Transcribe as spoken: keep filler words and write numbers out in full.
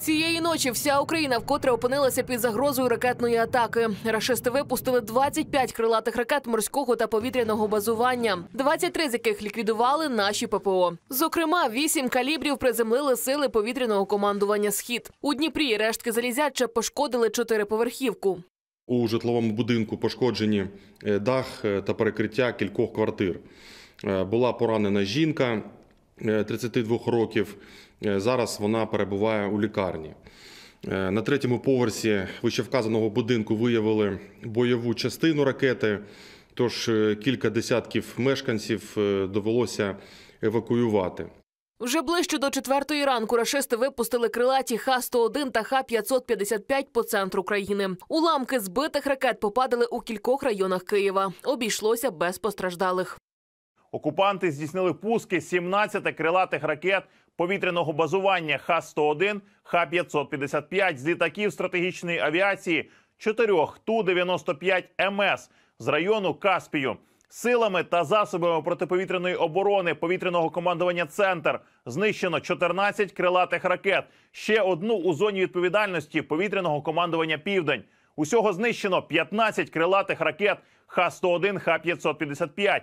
Цієї ночі вся Україна вкотре опинилася під загрозою ракетної атаки. Рашисти випустили двадцять п'ять крилатих ракет морського та повітряного базування, двадцять три з яких ліквідували наші ППО. Зокрема, вісім калібрів приземлили сили повітряного командування «Схід». У Дніпрі рештки залізяча пошкодили чотириповерхівку. У житловому будинку пошкоджені дах та перекриття кількох квартир. Була поранена жінка тридцяти двох років. Зараз вона перебуває у лікарні. На третьому поверсі вищевказаного будинку виявили бойову частину ракети, тож кілька десятків мешканців довелося евакуювати. Вже ближче до четвертої ранку рашисти випустили крилаті Х сто один та Х п'ятсот п'ятдесят п'ять по центру країни. Уламки збитих ракет попадали у кількох районах Києва. Обійшлося без постраждалих. Окупанти здійснили пуски сімнадцяти крилатих ракет повітряного базування Х сто один, Х п'ятсот п'ятдесят п'ять з літаків стратегічної авіації, чотирьох Ту дев'яносто п'ять М С з району Каспію. Силами та засобами протиповітряної оборони повітряного командування «Центр» знищено чотирнадцять крилатих ракет, ще одну у зоні відповідальності повітряного командування «Південь». Усього знищено п'ятнадцять крилатих ракет Х сто один, Х п'ятсот п'ятдесят п'ять.